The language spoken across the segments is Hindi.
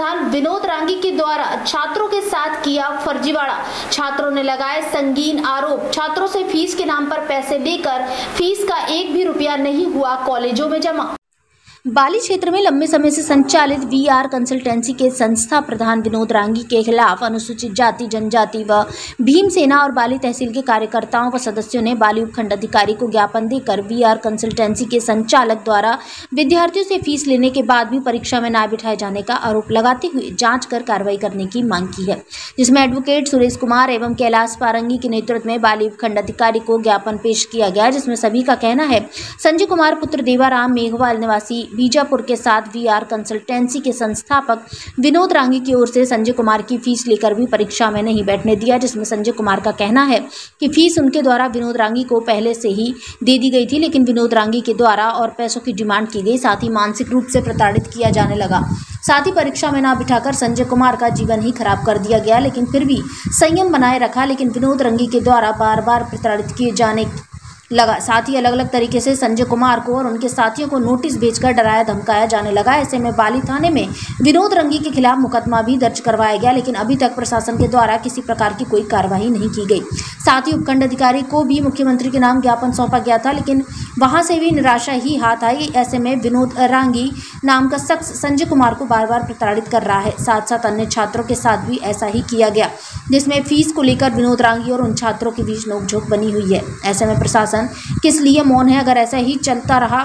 प्रधान विनोद रांगी के द्वारा छात्रों के साथ किया फर्जीवाड़ा। छात्रों ने लगाए संगीन आरोप, छात्रों से फीस के नाम पर पैसे लेकर फीस का एक भी रुपया नहीं हुआ कॉलेजों में जमा। बाली क्षेत्र में लंबे समय से संचालित वी आर कंसल्टेंसी के संस्था प्रधान विनोद रांगी के खिलाफ अनुसूचित जाति, जनजाति व भीमसेना और बाली तहसील के कार्यकर्ताओं व सदस्यों ने बाली उपखंड अधिकारी को ज्ञापन देकर वी आर कंसल्टेंसी के संचालक द्वारा विद्यार्थियों से फीस लेने के बाद भी परीक्षा में ना बिठाए जाने का आरोप लगाते हुए जाँच कर कार्रवाई करने की मांग की है, जिसमें एडवोकेट सुरेश कुमार एवं कैलाश पारंगी के नेतृत्व में बाली उपखंड अधिकारी को ज्ञापन पेश किया गया, जिसमें सभी का कहना है संजय कुमार पुत्र देवा राम मेघवाल निवासी बीजापुर के साथ वीआर कंसल्टेंसी के संस्थापक विनोद रांगी की ओर से संजय कुमार की फीस लेकर भी परीक्षा में नहीं बैठने दिया, जिसमें संजय कुमार का कहना है कि फीस उनके द्वारा विनोद रांगी को पहले से ही दे दी गई थी, लेकिन विनोद रांगी के द्वारा और पैसों की डिमांड की गई, साथ ही मानसिक रूप से प्रताड़ित किया जाने लगा। साथ ही परीक्षा में ना बिठाकर संजय कुमार का जीवन ही खराब कर दिया गया, लेकिन फिर भी संयम बनाए रखा, लेकिन विनोद रांगी के द्वारा बार बार प्रताड़ित किए जाने लगा। साथ ही अलग अलग तरीके से संजय कुमार को और उनके साथियों को नोटिस भेजकर डराया धमकाया जाने लगा। ऐसे में बाली थाने में विनोद रांगी के खिलाफ मुकदमा भी दर्ज करवाया गया, लेकिन अभी तक प्रशासन के द्वारा किसी प्रकार की कोई कार्रवाई नहीं की गई। साथ ही उपखंड अधिकारी को भी मुख्यमंत्री के नाम ज्ञापन सौंपा गया था, लेकिन वहाँ से भी निराशा ही हाथ आई। ऐसे में विनोद रांगी नाम का शख्स संजय कुमार को बार बार प्रताड़ित कर रहा है। साथ साथ अन्य छात्रों के साथ भी ऐसा ही किया गया, जिसमें फीस को लेकर विनोद रांगी और उन छात्रों के बीच नोकझोंक बनी हुई है। ऐसे में प्रशासन किस लिए मौन है? अगर ऐसा ही चलता रहा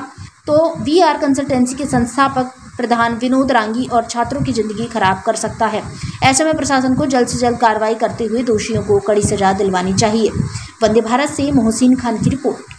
तो वी आर कंसल्टेंसी के संस्थापक प्रधान विनोद रांगी और छात्रों की जिंदगी खराब कर सकता है। ऐसे में प्रशासन को जल्द से जल्द कार्रवाई करते हुए दोषियों को कड़ी सजा दिलवानी चाहिए। वंदे भारत से मोहसिन खान की रिपोर्ट।